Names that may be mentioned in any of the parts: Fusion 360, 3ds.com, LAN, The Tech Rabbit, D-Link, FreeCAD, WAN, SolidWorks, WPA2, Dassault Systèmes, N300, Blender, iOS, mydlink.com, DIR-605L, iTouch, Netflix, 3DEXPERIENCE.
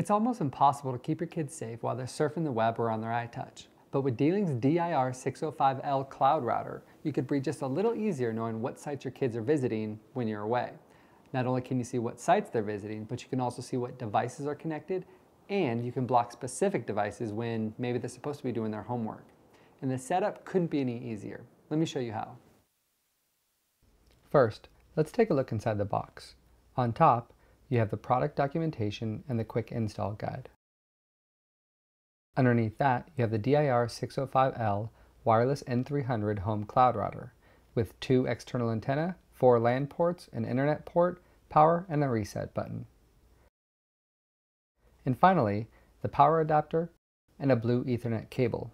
It's almost impossible to keep your kids safe while they're surfing the web or on their iTouch. But with D-Link's DIR-605L cloud router, you could breathe just a little easier knowing what sites your kids are visiting when you're away. Not only can you see what sites they're visiting, but you can also see what devices are connected, and you can block specific devices when maybe they're supposed to be doing their homework. And the setup couldn't be any easier. Let me show you how. First, let's take a look inside the box. On top, you have the product documentation and the quick install guide. Underneath that, you have the DIR-605L Wireless N300 Home Cloud Router with 2 external antenna, 4 LAN ports, an internet port, power, and a reset button. And finally, the power adapter and a blue Ethernet cable.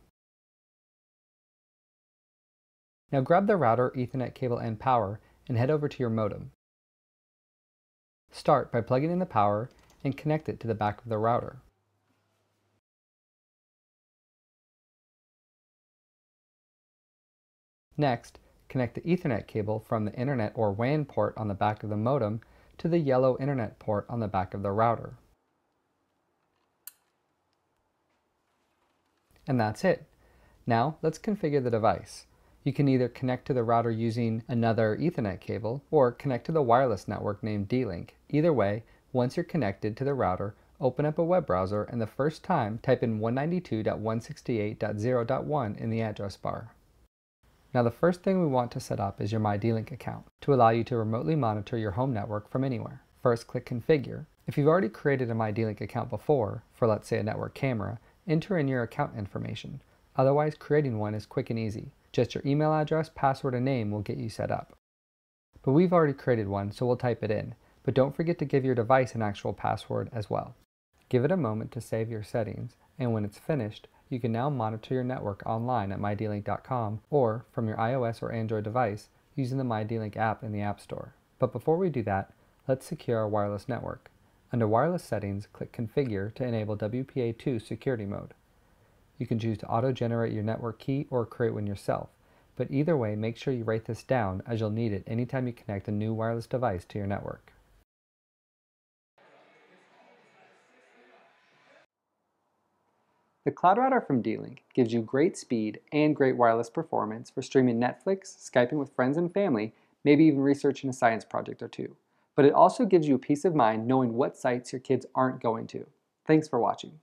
Now grab the router, Ethernet cable, and power and head over to your modem. Start by plugging in the power and connect it to the back of the router. Next, connect the Ethernet cable from the internet or WAN port on the back of the modem to the yellow internet port on the back of the router. And that's it. Now let's configure the device. You can either connect to the router using another Ethernet cable or connect to the wireless network named D-Link. Either way, once you're connected to the router, open up a web browser and the first time type in 192.168.0.1 in the address bar. Now the first thing we want to set up is your mydlink account to allow you to remotely monitor your home network from anywhere. First, click Configure. If you've already created a mydlink account before, for let's say a network camera, enter in your account information. Otherwise, creating one is quick and easy. Just your email address, password, and name will get you set up. But we've already created one, so we'll type it in. But don't forget to give your device an actual password as well. Give it a moment to save your settings, and when it's finished, you can now monitor your network online at mydlink.com or from your iOS or Android device using the mydlink app in the App Store. But before we do that, let's secure our wireless network. Under Wireless Settings, click Configure to enable WPA2 security mode. You can choose to auto-generate your network key or create one yourself, but either way, make sure you write this down as you'll need it anytime you connect a new wireless device to your network. The Cloud Router from D-Link gives you great speed and great wireless performance for streaming Netflix, Skyping with friends and family, maybe even researching a science project or two. But it also gives you peace of mind knowing what sites your kids aren't going to. Thanks for watching.